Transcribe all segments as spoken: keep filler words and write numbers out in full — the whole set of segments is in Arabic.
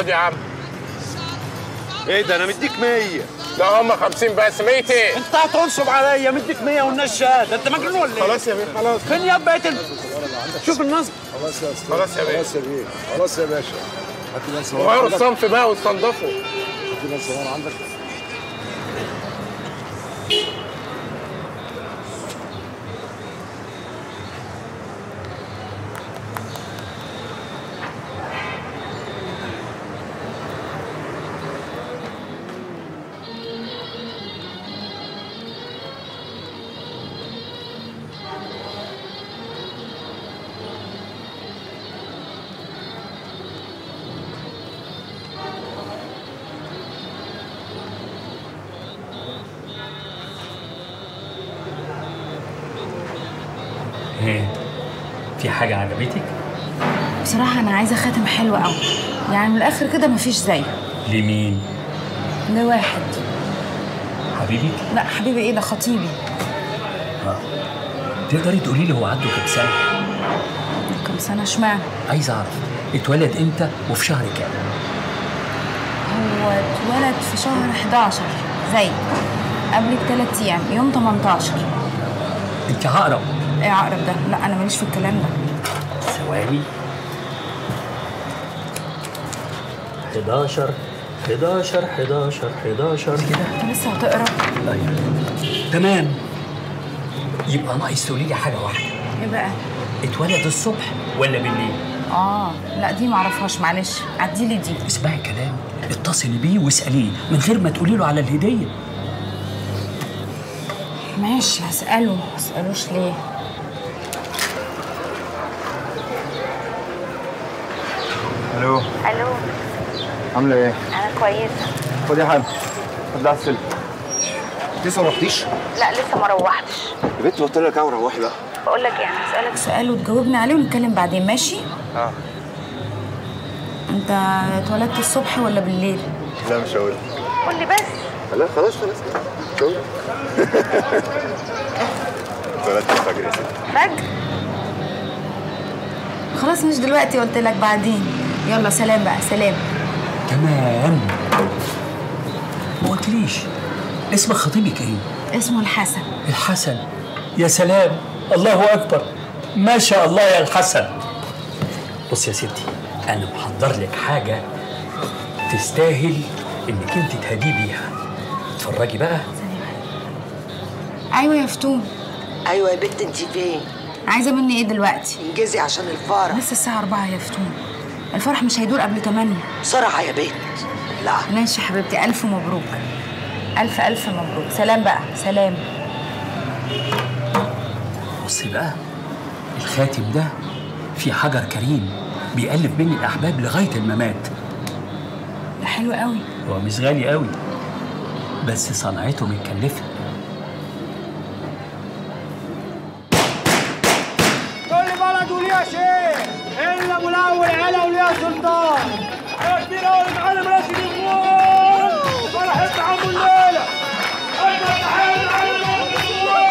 خد يا عم. ايه ده انا مديك مية. لا هم خمسين بس. مية ايه؟ انت هتنصب عليا. مديك مية والناس شهاده. انت مجنون ولا ايه؟ خلاص يا بيه خلاص. فين يا بيه انت؟ شوف النصب. خلاص يا استاذ. خلاص يا بيه. خلاص يا بيه. خلاص يا باشا. هات لي غيروا الصنف بقى واستنضفوا. هات لي الصنف عندك. في حاجة عجبتك؟ بصراحة أنا عايزة خاتم حلو أوي، يعني من الآخر كده مفيش زيه. لمين؟ لواحد حبيبك؟ لا حبيبي إيه ده خطيبي. ها تقدري تقولي لي هو عنده كام سنة؟ كام سنة اشمعنى؟ عايزة أعرف اتولد إمتى وفي شهر كام؟ هو اتولد في شهر حداشر زي قبل بثلاث أيام يوم تمنتاشر. أنت عقرب. ايه عقرب ده؟ لا انا ماليش في الكلام ده. ثواني. حداشر حداشر حداشر حداشر كده. انت لسه هتقرا؟ ايوه. تمام. يبقى ناقص تقولي لي حاجه واحده. ايه بقى؟ اتولد الصبح ولا بالليل؟ اه لا دي معرفهاش معلش، عدي لي دي. اسمعي كلامي، اتصلي بيه واساليه من غير ما تقولي له على الهديه. ماشي هساله، ما اسالوش ليه؟ الو. الو. عامله ايه؟ انا كويسه. خدي يا حاج، خدي على السلك. لسه ما روحتيش؟ لا لسه ما روحتش. يا بنت قلت لك اوعي روحي بقى. بقول لك يعني هسالك سؤال وتجاوبني عليه ونتكلم بعدين ماشي؟ اه. انت اتولدت الصبح ولا بالليل؟ لا مش هقول لك. قول لي بس. لا خلاص خلاص كده. اتولدت الفجر يا ستي. فجر؟ خلاص مش دلوقتي قلت لك بعدين. يلا سلام بقى. سلام. تمام. ما قلتليش اسم خطيبك ايه؟ اسمه الحسن. الحسن. يا سلام الله اكبر ما شاء الله يا الحسن. بص يا ستي انا محضر لك حاجه تستاهل انك انت تهدي بيها. اتفرجي بقى. ايوه يا فتون. ايوه يا بت انت فين؟ عايزه مني ايه دلوقتي؟ انجزي عشان الفرح. لسه الساعه أربعة يا فتون، الفرح مش هيدور قبل تمانية. بسرعه يا بت. لا ماشي حبيبتي. الف مبروك. الف الف مبروك. سلام بقى. سلام. بصي بقى الخاتم ده فيه حجر كريم بيألف بين الاحباب لغايه الممات. ده حلو قوي. هو مش غالي قوي بس صنعته متكلفه. كل بلد وليها شيخ الا ابو الاول علا وليها سلطان. يا كبير قوي المعلم راشد الغول فرح ابن عمو الليله. اكبر تحيه للمعلم راشد الغول.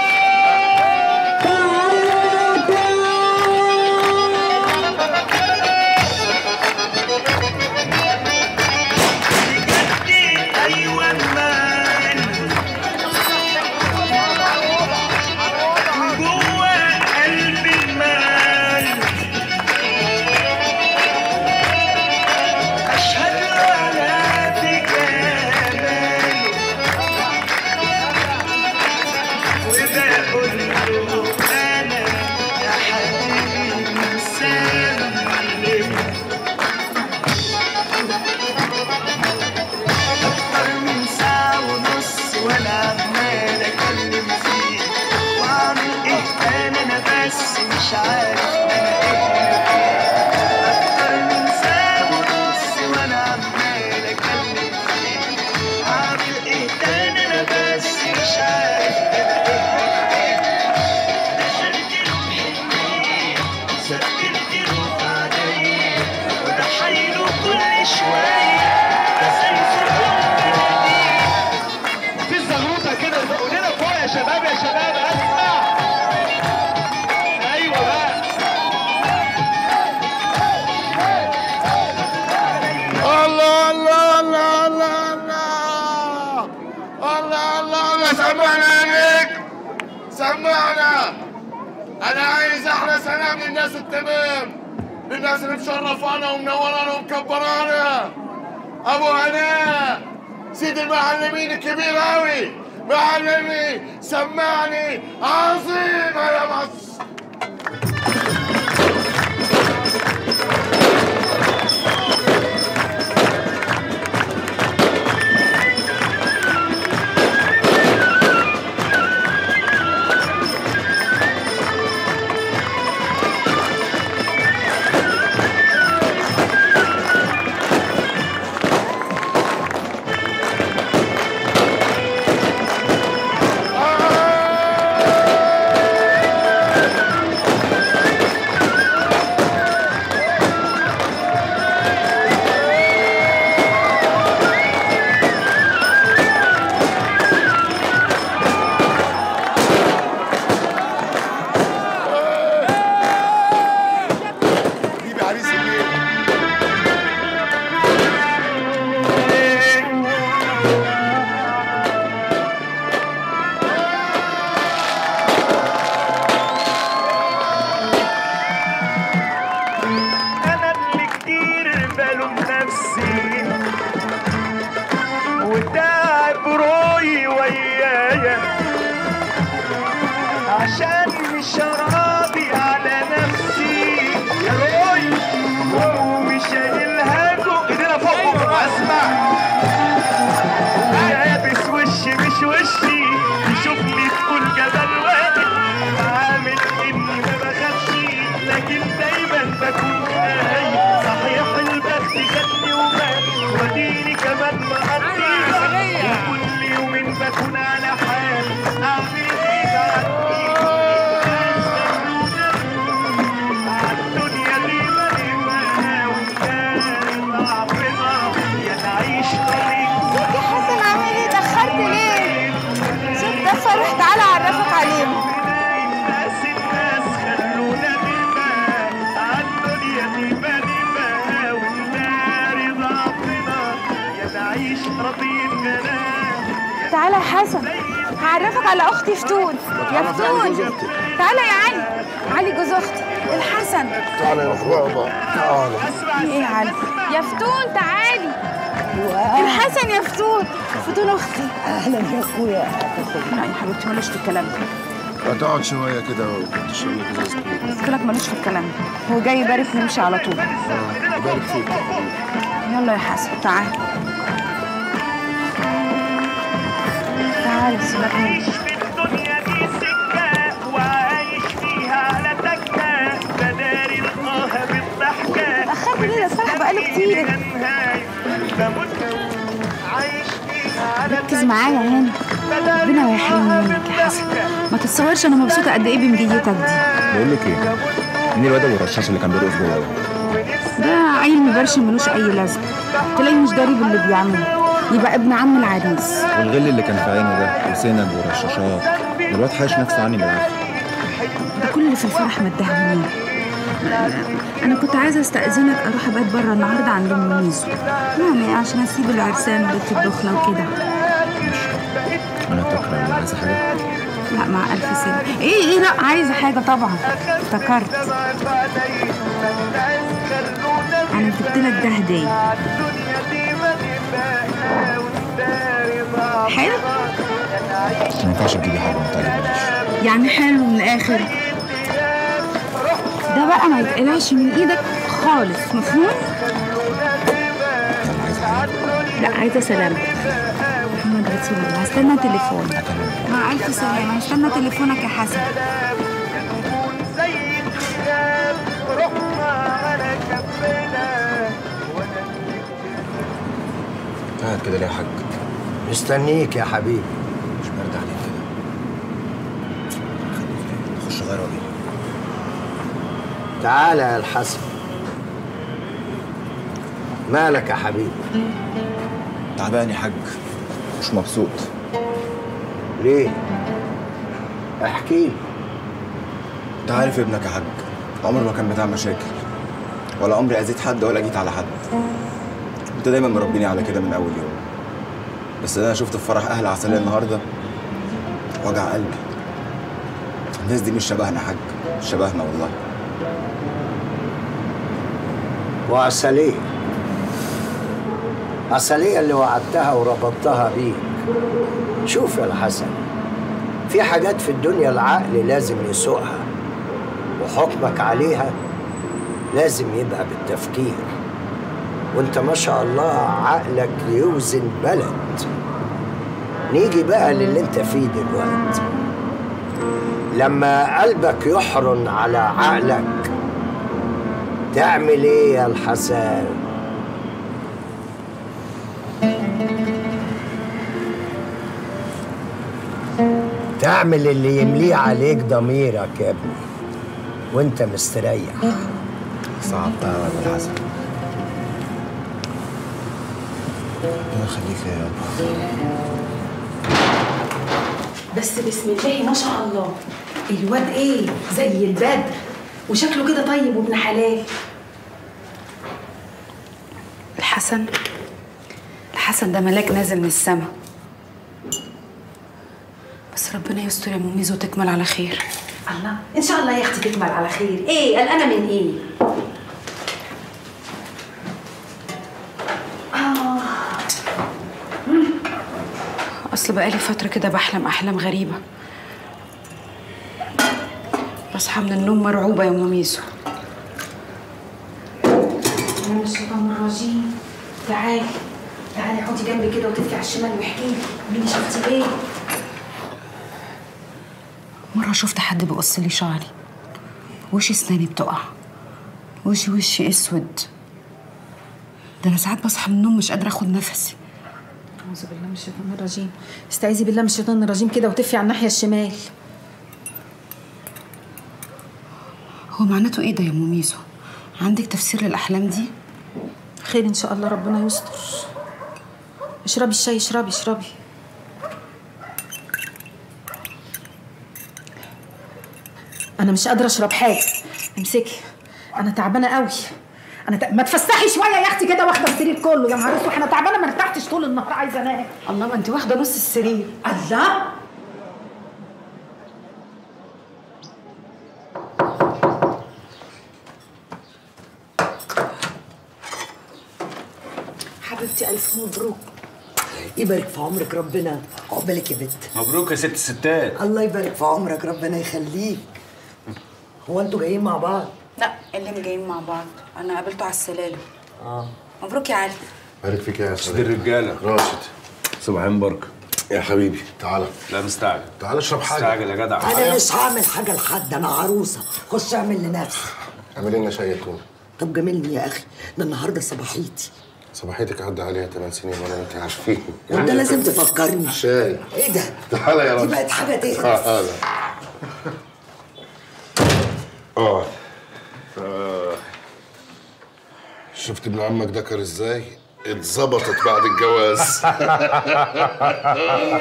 انا عايز احلى سنه من الناس التمام، للناس اللي مشرفانا ومنورانا ومكبرانا. ابو هناء سيد المعلمين الكبير اوي، معلمي سمعني عظيم يا مصر. تعالى يا حسن هعرفك على اختي فتون. يا فتون تعالى يا علي، علي جوز اختي الحسن. تعالى يا اخويا، تعالى. ايه يا علي؟ يا فتون تعالي. الحسن يا فتون، فتون اختي. اهلا يا اخويا. يا حبيبتي ماليش في الكلام ده. هتقعد شويه كده وتشرب لك ازازه. قلت لك ماليش في الكلام ده، هو جاي يبارك نمشي على طول. اه يبارك فيك. يلا يا حسن تعالى. عايش في الدنيا دي سكة وعايش فيها على تكة، بداري لقاها بالضحكة. اتأخرت ليه يا صاحبي؟ بقاله كتير. ركز معايا هنا، ربنا ما يحرمني منك يا حسن. ما تتصورش أنا مبسوطة قد إيه بمجيتك دي. بقول لك إيه؟ مين الواد أبو الرشاش اللي كان بيرقص جوه؟ ده عيل مبرشم ملوش أي لازمة، تلاقيه مش ضارب اللي بيعمله. يبقى ابن عم العريس. والغل اللي كان في عينه ده وسنج ورشاشات، الواد حايش نفسه عني بالعافيه. كل اللي في الفرح مدهونين. انا كنت عايزه استاذنك اروح ابات بره النهارده عند ام ميزو، يعني عشان اسيب العرسان بيت الدخله وكده. ماشي. انا فاكره ولا عايزه حاجه؟ لا مع الف سنه. ايه ايه لا عايزه حاجه طبعا، افتكرت. انا جبت لك ده هديه. حلو؟ ما ينفعش تجيبي حاجة ما تعجبنيش. يعني حلو من الآخر. ده بقى ما يتقلعش من إيدك خالص، مفهوم؟ أنا عايزة حاجة؟ لا عايزة سلامتك. محمد رسول، هستنى تليفونك. مع ألف سلامة، هستنى تليفونك يا حسن. قاعد كده ليه يا حاج؟ مستنيك يا حبيبي. مش برد عليك كده. خليك رايق، نخش غير وجهي. تعالى يا الحسن. مالك يا حبيبي؟ تعبان يا حاج، مش مبسوط. ليه؟ احكي لي. انت عارف ابنك يا حاج عمره ما كان بتاع مشاكل، ولا عمري اذيت حد ولا جيت على حد. انت دايما مربيني على كده من اول يوم، بس انا شفت في فرح اهل عسليه النهارده وجع قلبي. الناس دي مش شبهنا يا حاج. شبهنا والله. وعسلية عسلية اللي وعدتها وربطتها بيك. شوف يا الحسن، في حاجات في الدنيا العقل لازم يسوقها، وحكمك عليها لازم يبقى بالتفكير، وانت ما شاء الله عقلك يوزن بلد. نيجي بقى للي انت فيه دلوقتي. لما قلبك يحرن على عقلك تعمل ايه يا الحسن؟ تعمل اللي يمليه عليك ضميرك يا ابني وانت مستريح. صعبتها يا ابو الحسن. ربنا يخليك يا رب. بس بسم الله ما شاء الله، الواد ايه زي البدر، وشكله كده طيب وابن حلال. الحسن الحسن ده ملاك نازل من السما. بس ربنا يستر يا مميز وتكمل على خير. الله ان شاء الله يا اختي تكمل على خير. ايه قلقانه من ايه؟ آه. اصل بقالي فتره كده بحلم احلام غريبه، بصحى من النوم مرعوبه يا مميزو. من الشيطان الرجيم. تعالي تعالي اقعدي جنبي كده وتدفي على الشمال واحكي لي قولي لي شفتي ايه. مرة شفت حد بيقص لي شعري، وش اسناني بتقع، وشي وشي اسود. ده انا ساعات بصحى من النوم مش قادرة اخد نفسي. أعوذ بالله من الشيطان الرجيم. استعيذي بالله من الشيطان الرجيم كده وتفي على الناحية الشمال. هو معناته ايه ده يا مميزو؟ عندك تفسير للأحلام دي؟ خير إن شاء الله ربنا يستر. اشربي الشاي، اشربي اشربي. أنا مش قادرة أشرب حاجة، امسكي، أنا تعبانة قوي. أنا ت... ما تفسحي شوية يا أختي كده واخدة السرير كله. يا نهار أسود، أنا تعبانة ما ارتحتش طول النهار، عايزة أنام. الله، ما أنت واخدة نص السرير. الله، حبيبتي ألف مبروك. يبارك في عمرك ربنا، عقبالك يا بت. مبروك يا ست الستات. الله يبارك في عمرك، ربنا يخليك. هو انتوا جايين مع بعض؟ لا، اللي جايين مع بعض، انا قابلته على السلالم. اه مبروك يا علي. بارك فيك يا سيدي. سيدي الرجاله راشد. صباحين بركه يا حبيبي. تعالى. لا مستعجل. تعالى اشرب حاجه. مستعجل يا جدع. انا مش هعمل حاجه لحد، انا عروسه. خش اعمل لنفسي. اعملي لنا شاي يكون. طب جاملني يا اخي، ده النهارده صباحيتي. صباحيتك عدى عليها ثمان سنين ولا انت عارفين. وانت لازم تفكرني. شاي. ايه ده؟ تعالى يا راشد. دي بقت حاجه تقرف. تعالى. اه شفت ابن عمك دكر ازاي؟ اتظبطت بعد الجواز.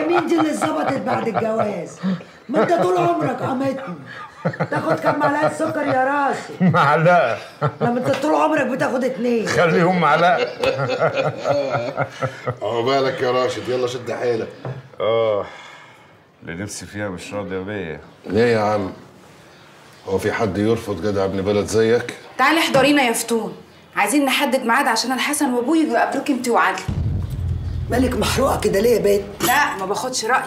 مين دي اللي اتظبطت بعد الجواز؟ ما انت طول عمرك قمتني تاخد كام معلقه سكر يا راشد؟ معلقه. لما انت طول عمرك بتاخد اتنين خليهم معلقه. عقبالك يا راشد، يلا شد حيلك. اه اللي نفسي فيها مش راضيه بيا. ليه يا عم؟ هو في حد يرفض جدع ابن بلد زيك؟ تعالي احضرينا يا فتون، عايزين نحدد ميعاد عشان الحسن وابوي يجوا يقابلوك انت وعدلي. مالك محروقه كده ليه يا بنت؟ لا ما باخدش رايك،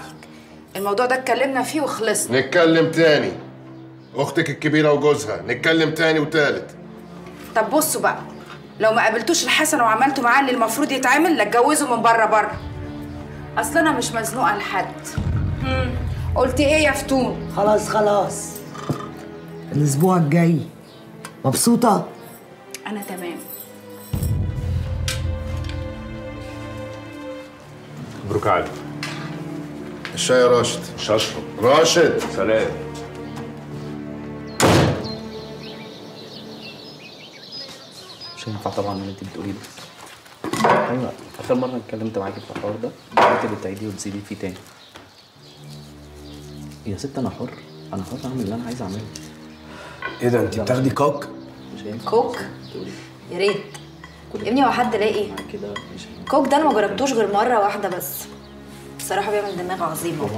الموضوع ده اتكلمنا فيه وخلصنا. نتكلم تاني. اختك الكبيره وجوزها، نتكلم تاني وتالت. طب بصوا بقى، لو ما قابلتوش الحسن وعملتوا معاه اللي المفروض يتعمل لا اتجوزوا من بره بره. اصل انا مش مزنوقه لحد. امم قلت ايه يا فتون؟ خلاص خلاص. الأسبوع الجاي. مبسوطة؟ أنا تمام. مبروك يا علي. الشاي يا راشد. مش هشرب. راشد سلام. مش هينفع طبعا اللي أنت بتقوليه ده. أيوة، آخر مرة اتكلمت معاكي في الحوار ده، أنت بتعيديه وتزيديه فيه تاني. يا ست أنا حر، أنا حر أعمل اللي أنا عايز أعمله. ايه ده انت بتاخدي كوك؟ كوك؟ يا ريت يا ابني، هو حد لاقي؟ كوك ده انا ما جربتوش غير مره واحده بس، بصراحه بيعمل دماغ عظيمه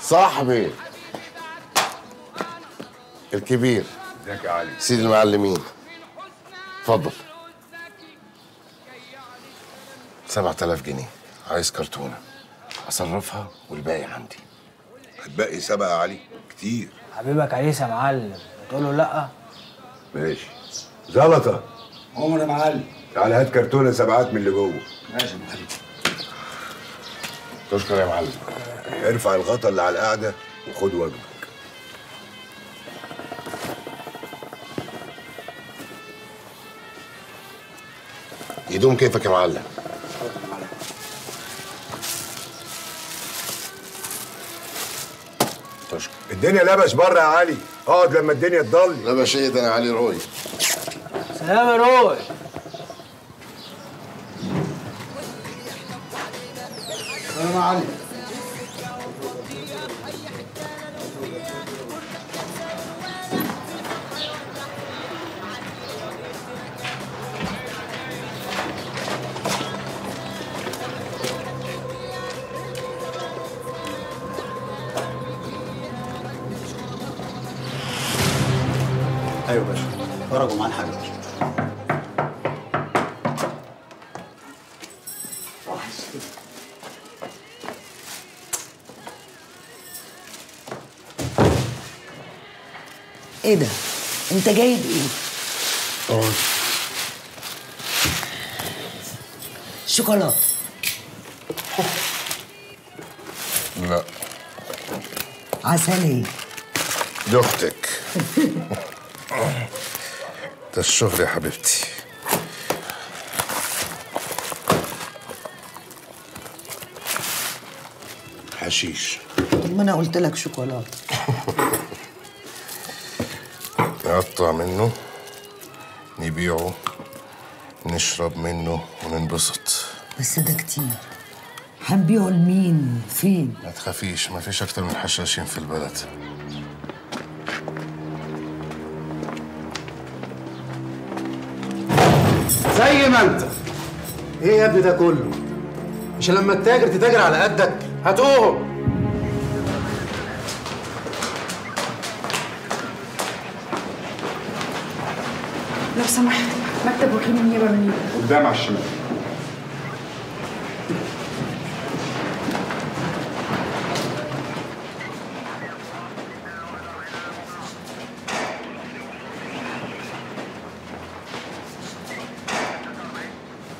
صاحبي الكبير. ازيك يا علي؟ سيد المعلمين. اتفضل. سبعة آلاف جنيه، عايز كرتونة اصرفها والباقي عندي. هتبقي سبعة يا علي؟ كتير. حبيبك عيسى يا معلم، تقول له لا؟ ماشي. زلطة عمر يا معلم، تعالى هات كرتونة سبعات من اللي جوه. ماشي يا معلم. تشكر يا معلم. ارفع الغطا اللي على القعده وخد وجبك. يدوم كيفك يا معلم. تشكر. الدنيا لبش بره يا علي، اقعد لما الدنيا تضلي. لبش ايه ده يا علي روي؟ سلام يا روي. سلام يا علي. ايوه باشا، خرجوا معانا حاجه. ايه ده؟ انت جايب ايه؟ طبعا شوكولاته. لا عسل. ايه؟ دي اختك. ده الشغل يا حبيبتي. حشيش. طب ما انا قلت لك شوكولاته. نقطع منه، نبيعه، نشرب منه وننبسط. بس ده كتير. هنبيعه لمين؟ فين؟ ما تخافيش، ما فيش أكتر من حشاشين في البلد. زي ما أنت. إيه يا ابني ده كله؟ مش لما التاجر تتاجر على قدك هتقوهم. لو سمحت، مكتب وكيل النيابة منين؟ قدام على الشمال.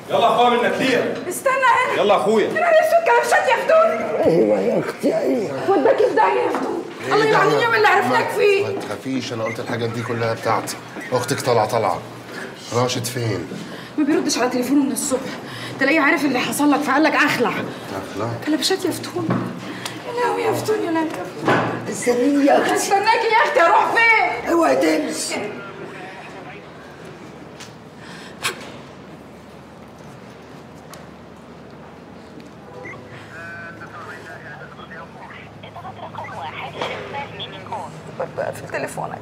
يلا يا اخويا منك ليه؟ استنى هنا. يلا يا اخويا. انا نفسي الكلام شد يا فدون. ايوه يا اختي ايوه. خد بالك في داهية يا فدون. الله يلعن اليوم اللي عرفناك فيه. ما تخافيش، انا قلت الحاجات دي كلها بتاعتي. اختك طالعه طالعه. راشد فين؟ ما بيردش على تليفونه من الصبح، تلاقيه عارف اللي حصل لك فقال لك اخلع. اخلع؟ كلبشات يا فتون. يا لهوي يا فتون يا لهوي يا فتون. استنيني يا اختي. هستناكي يا اختي. اروح فين؟ اوعي تمشي. في تليفونك.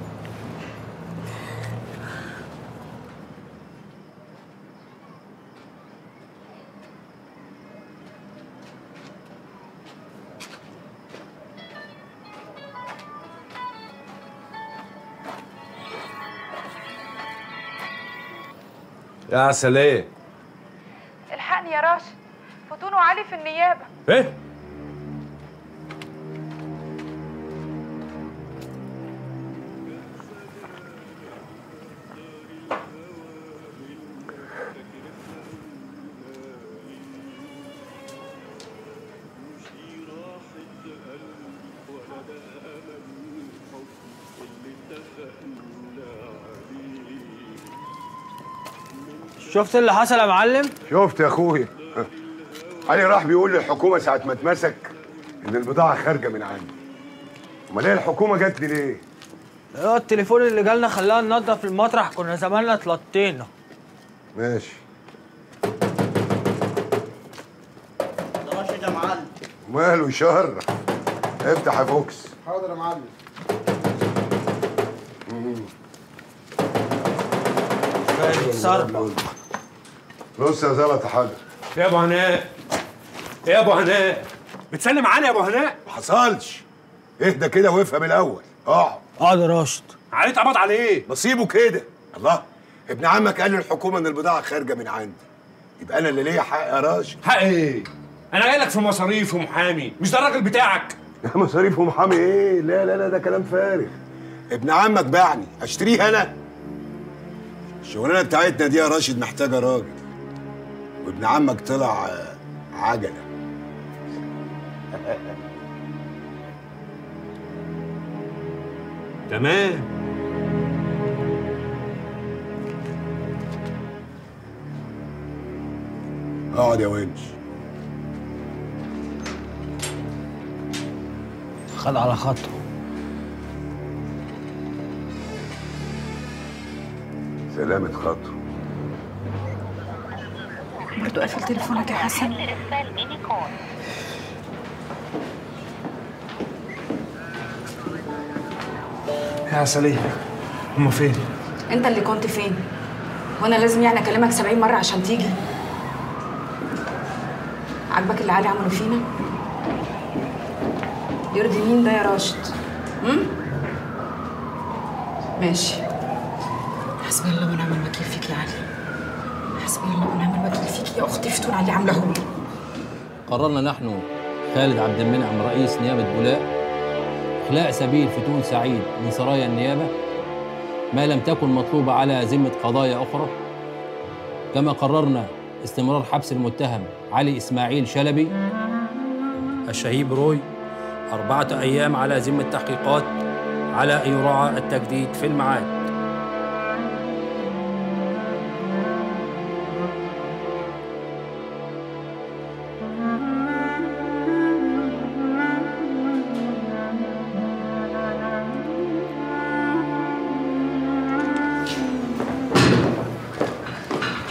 يا عسل. ايه؟ الحقني يا راشد، فطون وعلي في النيابة. ايه؟ شفت اللي حصل يا معلم؟ شفت يا اخويا. علي راح بيقول للحكومه ساعه ما اتمسك ان البضاعه خارجه من عندي. امال ايه الحكومه جت لي ليه؟ هو التليفون اللي جالنا خلانا ننضف المطرح، كنا زماننا اتلطينا. ماشي. ده راشد يا معلم. ماله يشرف. افتح يا فوكس. حاضر يا معلم. صربة. بص يا زلطة حاجة. يا ابو هناء، يا ابو هناء بتسلم علي يا ابو هناء؟ ما حصلش. اهدى كده وافهم الاول. اقعد اقعد يا راشد. علي اتقبض على ايه؟ بسيبه كده. الله، ابن عمك قال للحكومه ان البضاعه خارجه من عندي، يبقى انا اللي ليا حق يا راشد. حق ايه؟ انا قايل لك في مصاريف ومحامي، مش ده الراجل بتاعك؟ مصاريف ومحامي ايه؟ لا لا لا، ده كلام فارغ. ابن عمك باعني، اشتريه انا؟ الشغلانه بتاعتنا دي يا راشد محتاجه راجل، وابن عمك طلع عجله. تمام. اقعد يا ونش. خد على خطوه. سلامة خاطر. برضه قافل تليفونك يا حسن. يا عسلية، هما فين؟ أنت اللي كنت فين؟ وأنا لازم يعني أكلمك سبعين مرة عشان تيجي؟ عاجبك اللي علي عمله فينا؟ يرضي مين ده يا راشد؟ امم؟ ماشي. حسبي الله ونعم الوكيل فيك يا علي. حسبي الله ونعم الوكيل فيك يا اختي. فتون علي عامله هو. قررنا نحن خالد عبد المنعم رئيس نيابه بولاق اخلاء سبيل فتون سعيد من سرايا النيابه ما لم تكن مطلوبه على ذمه قضايا اخرى، كما قررنا استمرار حبس المتهم علي اسماعيل شلبي الشهيب روي أربعة أيام على ذمة التحقيقات على أن يراعى التجديد في الميعاد.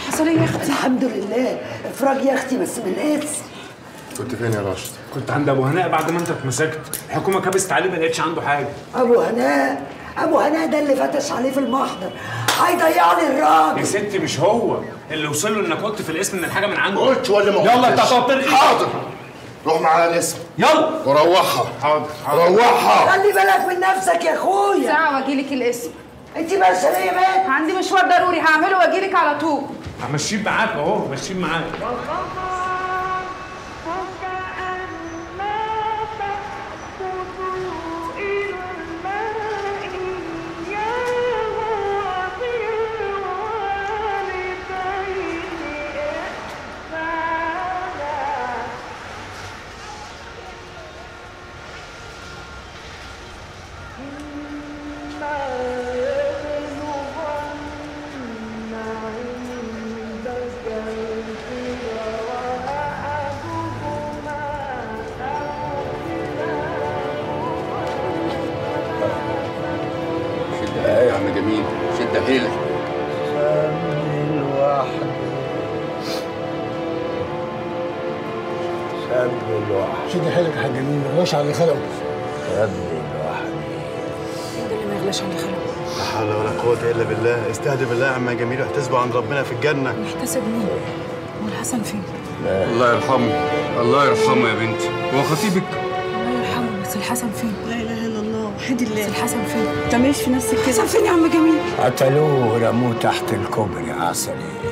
حصل يا أختي؟ الحمد لله. إفراج يا أختي بس من القدس. كنت فين يا راشد؟ كنت عند ابو هناء بعد ما انت اتمسكت، الحكومه كبست عليه ما لقيتش عنده حاجه. ابو هناء؟ ابو هناء ده اللي فتش عليه في المحضر، هيضيع لي الراجل. يا ستي مش هو اللي وصل له انك قلت في الاسم ان الحاجه من عنده. قلت ولا ما قلتش؟ يلا انت هتطير ايه؟ حاضر. روح معايا الاسم. يلا. وروحها. حاضر. روحها. خلي بالك من نفسك يا اخويا. ساعه واجيلك الاسم. انت بس ليه بقى؟ عندي مشوار ضروري هعمله واجيلك على طول. همشيك معاك اهو، ماشيين معاك. اللي خلقه ربي لوحدي، انت اللي ما يغلاش عن اللي خلقه. لا حول ولا قوة الا بالله. استهدف الله يا عم جميل واحتسبوا عند ربنا في الجنة. نحتسب مين؟ والحسن فين؟ الله يرحمه. الله يرحمه يا بنتي. هو خطيبك؟ الله يرحمه. بس الحسن فين؟ لا اله الا الله وحد الله. بس الحسن فين؟ ما تعمليش في نفسك كده. الحسن فين يا عم جميل؟ قتلوه رموه تحت الكوبري. عسل ايه؟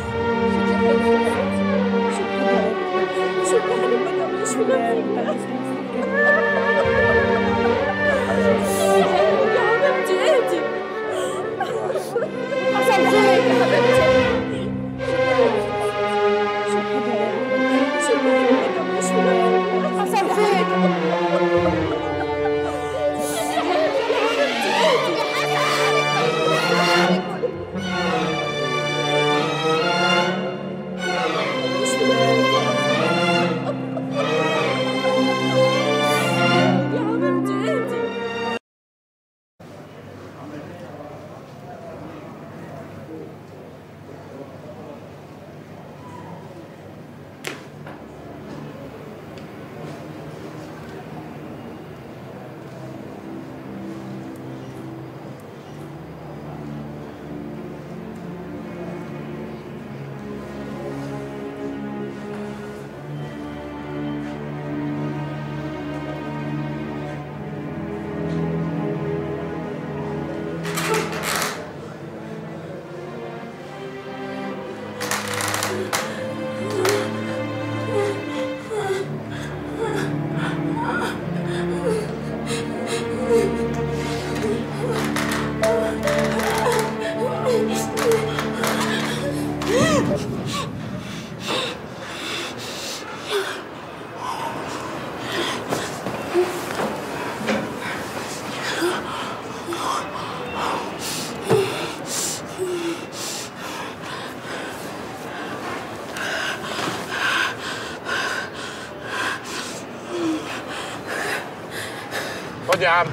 يا عم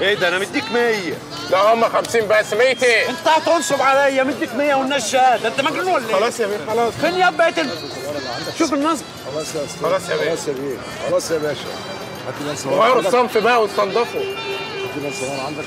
ايه ده؟ انا مديك مية. لا هم خمسين بس. مية ايه؟ انت هتنصب عليا. مديك مية والناس شهاده. انت مجنون ولا ايه؟ خلاص يا بيه خلاص. فين يا بقيت ال... شوف النصب. خلاص يا استاذ. خلاص يا بيه. خلاص يا بيه. خلاص يا باشا. غيروا الصنف بقى واستنضفوا. هاتي ناس صغيره عندك.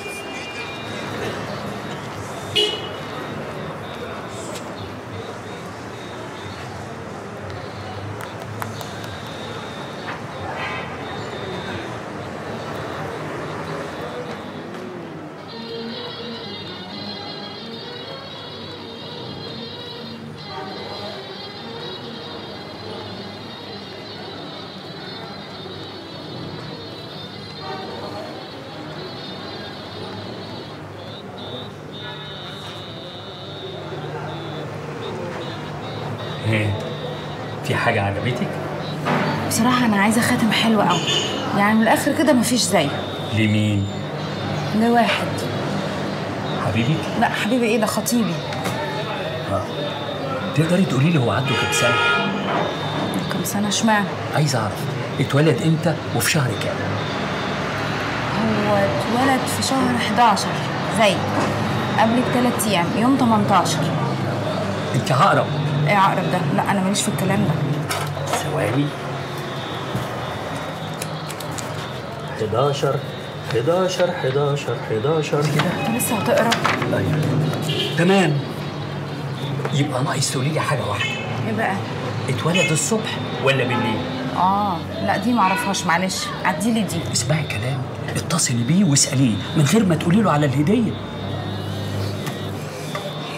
حاجه عجبتك؟ بصراحه انا عايزه خاتم حلو قوي، يعني من الاخر كده مفيش زيه. لمين؟ لواحد حبيبي؟ لا حبيبي ايه ده، خطيبي. اه تقدري تقولي لي هو عنده كام سنه؟ كام سنه اشمعنى؟ عايزه اعرف اتولد امتى وفي شهر كام؟ هو اتولد في شهر حداشر زي قبل بثلاث ايام يوم تمنتاشر. انت عقرب. ايه عقرب ده؟ لا انا ماليش في الكلام ده. ثواني، حداشر حداشر حداشر حداشر. انت لسه هتقرا؟ ايوه تمام. يبقى ناقص تقولي لي حاجه واحده. ايه بقى؟ اتولد الصبح ولا بالليل؟ اه لا دي معرفهاش، معلش عدي لي دي. اسمعي كلامي، اتصلي بيه واساليه من غير ما تقولي له على الهديه.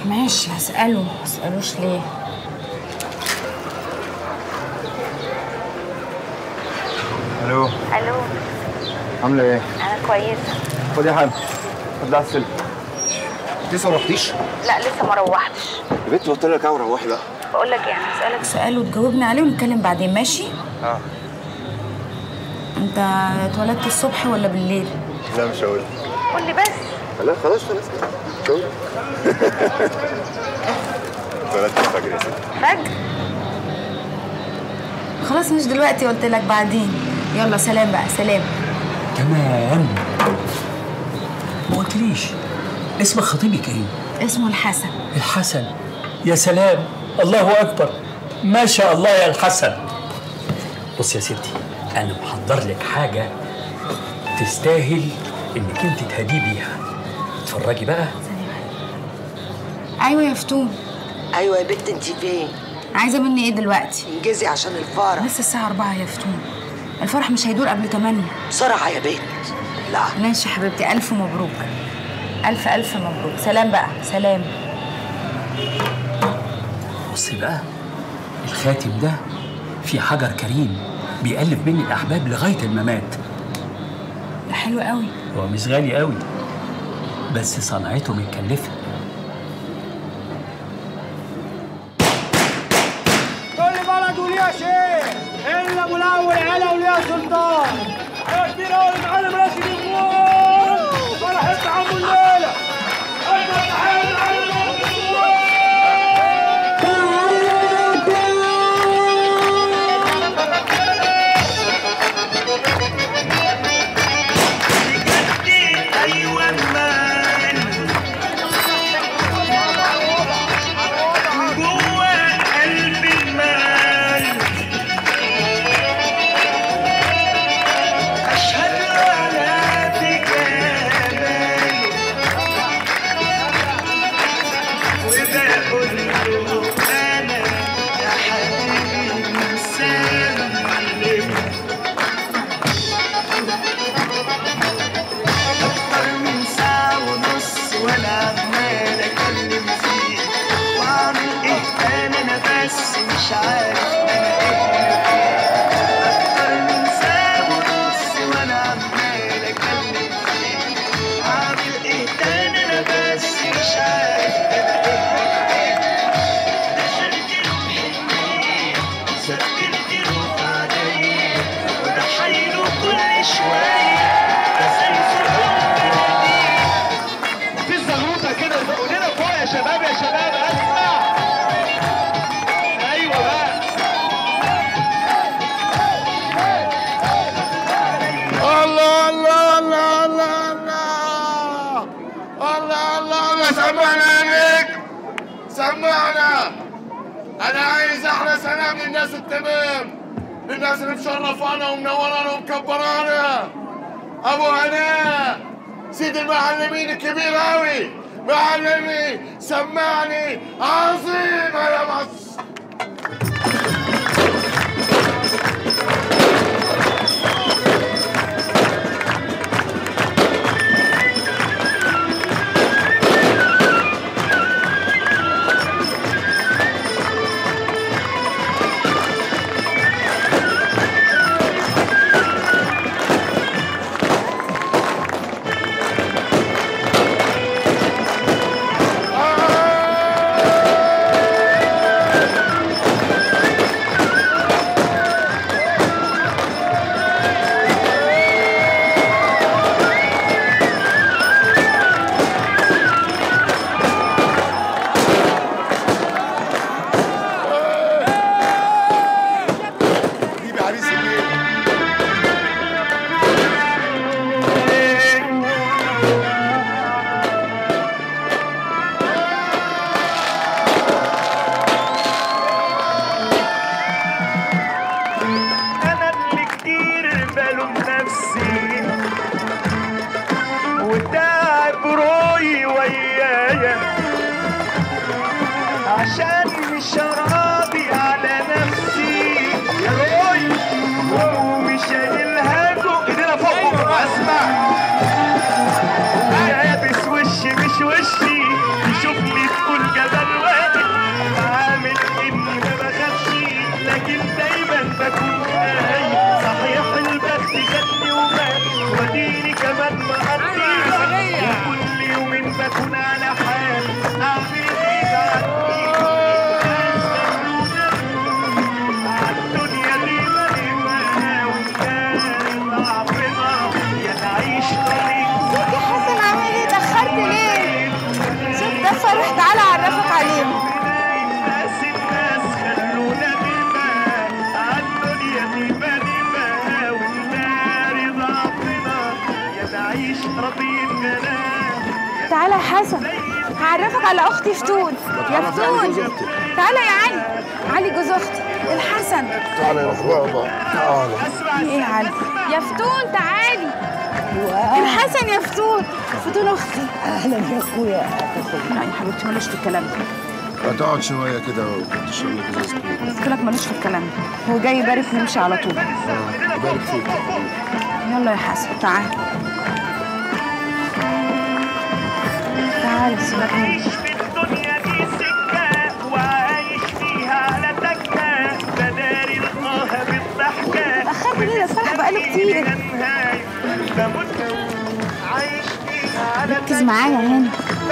ماشي هساله. ما اسالوش ليه؟ الو. الو عامله ايه؟ انا كويسه. خدي يا حاج، خدي على السلك. لسه ما روحتيش؟ لا لسه ما روحتش يا بنت. قلت لك اوعي روحي بقى. بقول لك يعني هسالك سؤال وتجاوبني عليه ونتكلم بعدين، ماشي؟ اه. انت اتولدت الصبح ولا بالليل؟ لا مش هقول لك. قول لي بس. لا خلاص خلاص مش هقول لك. اتولدت الفجر يا ستي. فجر؟ خلاص مش دلوقتي، قلت لك بعدين. يلا سلام بقى. سلام. تمام. ما قلتليش اسم خطيبك ايه؟ اسمه الحسن. الحسن. يا سلام، الله اكبر، ما شاء الله يا الحسن. بص يا ستي، انا محضر لك حاجه تستاهل انك انت تهدي بيها. اتفرجي بقى. ايوه يا فتون. ايوه يا بنت، انت فين؟ عايزه مني ايه دلوقتي؟ انجزي عشان الفرح. لسه الساعه أربعة يا فتون، الفرح مش هيدور قبل تمانية. بسرعه يا بنت. لا ماشي حبيبتي، الف مبروك. الف الف مبروك. سلام بقى. سلام. بصي بقى، الخاتم ده فيه حجر كريم بيألف بين الأحباب لغاية الممات. ده حلو قوي. هو مش غالي قوي، بس صنعته متكلفة. كل بلد وليها شيخ، إلا أبو الأول علا وليها سلطان. يا كبير أوي المعلم راشد الغول، فرحة عمو الليلة. باله بنفسي وتعب روحي ويايا عشان شرابي على نفسي يا روحي ومش شايلها له ايدينا فوق اسمع لابس وشي مش وشي يشوفني في كل جبل واقف عامل اني ما بخافش لكن دايما بكون خايف صحيح البخت جاتني ومات وديني كمان مقضيها وكل يومين بكون على حال اعمل ايه بعديها تعالى يا حسن هعرفك على اختي فتون يا فتون تعالى يا علي علي جوز اختي الحسن تعالى يا اخويا تعالى ايه يا علي يا فتون تعالي الحسن يا فتون فتون اختي اهلا يا اخويا يا حبيبتي ماليش في الكلام ده هتقعد شويه كده وكنت شغلك ازاز قلت لك ماليش في الكلام ده هو جاي يبارك نمشي على طول اه يبارك فيك يلا يا حسن تعالى عايش في الدنيا دي سكة وعايش فيها على تكة بداري القاها بالضحكة أخدت ليه يا صلاح بقاله كتير عايش فيها على تكة ركز معايا هنا